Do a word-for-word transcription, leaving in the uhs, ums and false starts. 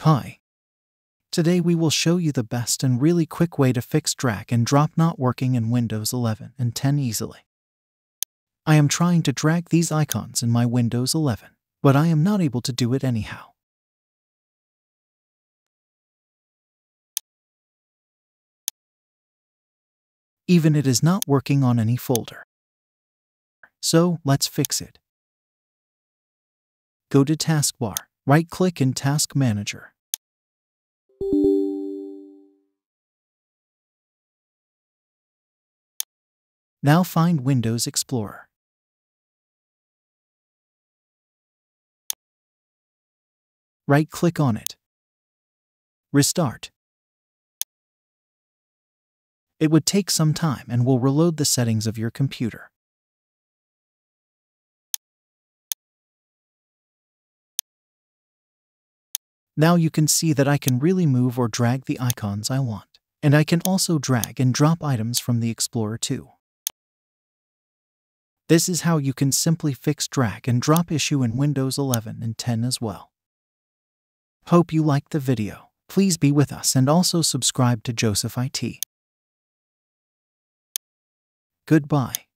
Hi. Today we will show you the best and really quick way to fix drag and drop not working in Windows eleven and ten easily. I am trying to drag these icons in my Windows eleven, but I am not able to do it anyhow. Even it is not working on any folder. So, let's fix it. Go to Taskbar, right-click in Task Manager. Now find Windows Explorer. Right-click on it. Restart. It would take some time and will reload the settings of your computer. Now you can see that I can really move or drag the icons I want, and I can also drag and drop items from the Explorer too. This is how you can simply fix drag and drop issue in Windows eleven and ten as well. Hope you liked the video. Please be with us and also subscribe to Joseph I T. Goodbye.